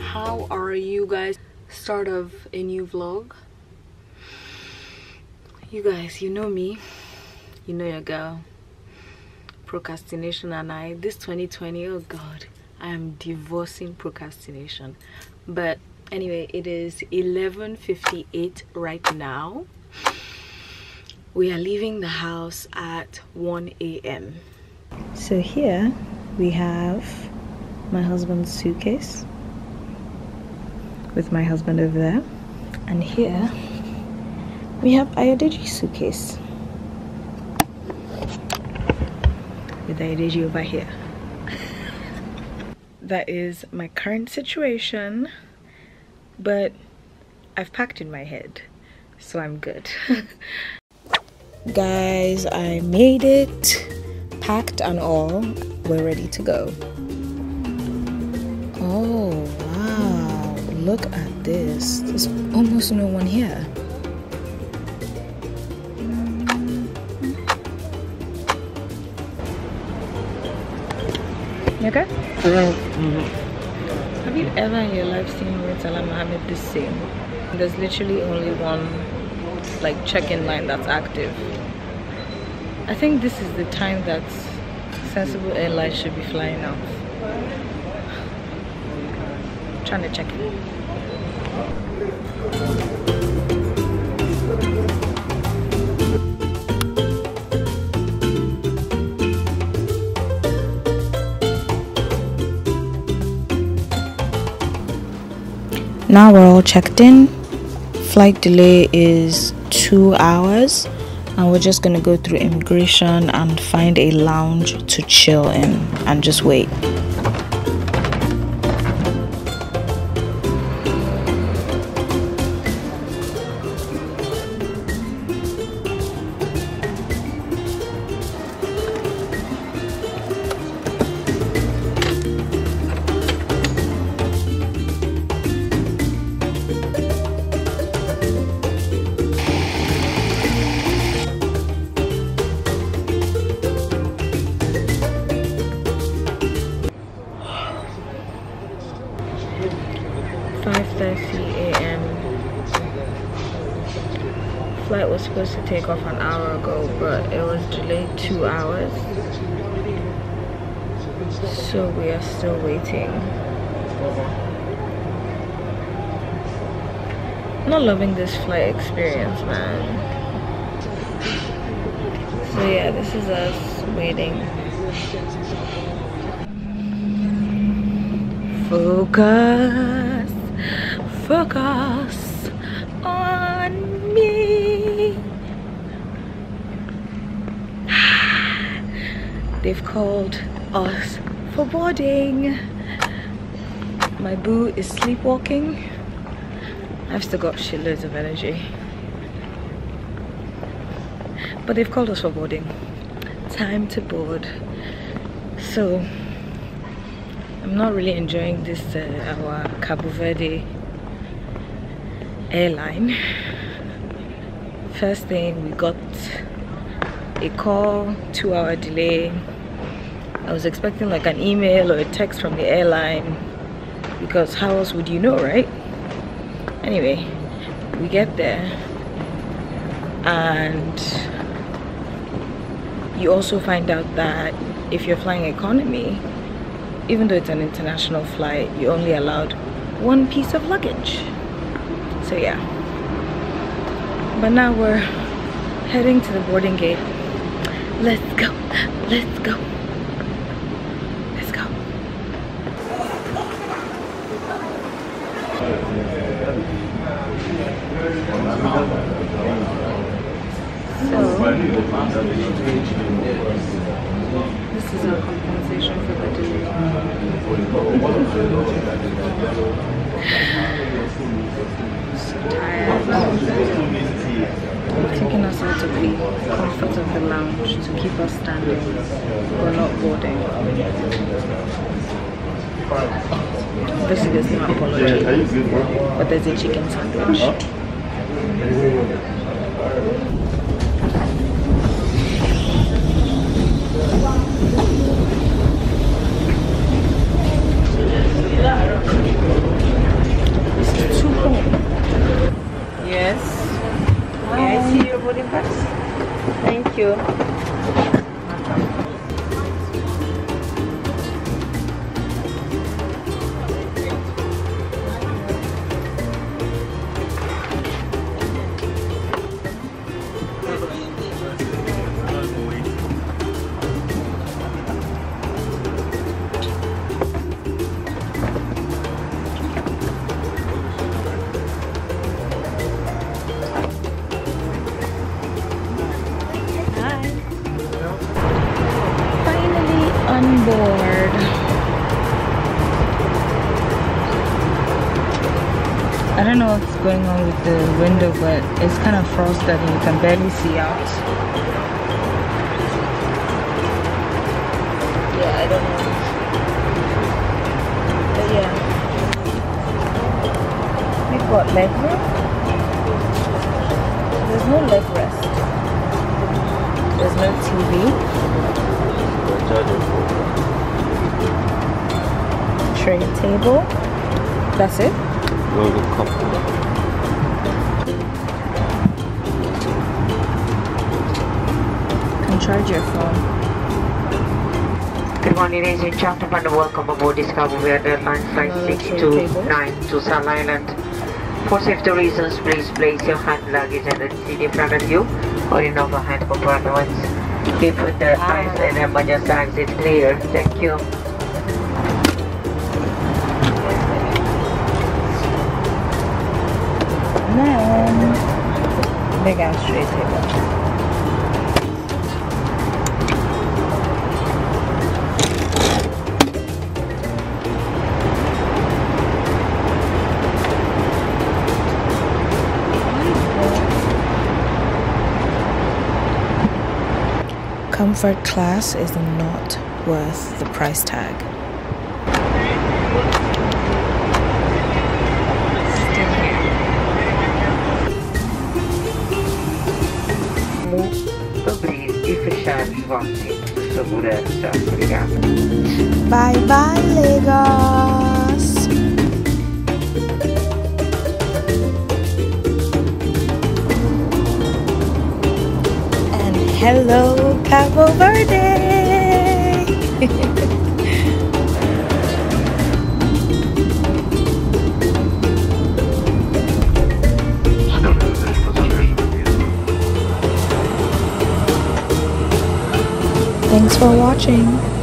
How are you guys? Start of a new vlog. You guys, you know me, you know your girl, procrastination, and I, this 2020, oh god, I am divorcing procrastination. But anyway, it is 11:58 right now. We are leaving the house at 1 a.m. So here we have my husband's suitcase with my husband over there, and here we have Ayodeji's suitcase with Ayodeji over here. That is my current situation, but I've packed in my head, so I'm good. Guys, I made it, packed and all. We're ready to go. Oh wow, look at this. There's almost no one here. You okay? Have you ever in your life seen Ritz Allah Mohammed this same? There's literally only one like check-in line that's active. I think this is the time that Sensible Airlines should be flying out. I'm trying to check in. Now we're all checked in. Flight delay is 2 hours, and we're just gonna go through immigration and find a lounge to chill in and just wait. Flight was supposed to take off an hour ago, but it was delayed 2 hours, so we are still waiting. Not loving this flight experience, man. So yeah, this is us waiting. Focus, focus on me. They've called us for boarding. My boo is sleepwalking. I've still got shitloads of energy. But they've called us for boarding. Time to board. So, I'm not really enjoying this, our Cabo Verde airline. First thing, we got a call, 2 hour delay. I was expecting like an email or a text from the airline, because how else would you know, right? Anyway, we get there, and you also find out that if you're flying economy, even though it's an international flight, you're only allowed one piece of luggage. So yeah, but now we're heading to the boarding gate. Let's go, let's go, let's go. So, this is our compensation for the delay. So tired. Taking us out of the comfort of the lounge to keep us standing. We're not boarding. Obviously there's no apology, but there's a chicken sandwich. Yeah. I don't know what's going on with the window, but it's kind of frosted and you can barely see out. Yeah, I don't know. But yeah. We've got leg room. There's no leg rest. There's no TV. Tray table. That's it. You can charge your phone. Good morning, ladies and gentlemen. Welcome aboard this Cabo Verde Airlines Flight 629 to Sal Island. For safety reasons, please place your hand luggage and the seat in front of you or in overhead compartments. Keep the eyes and emergency exit clear. Thank you. And big and straight table. Comfort class is not worth the price tag. Bye bye, Lagos. And hello, Cabo Verde. Thanks for watching.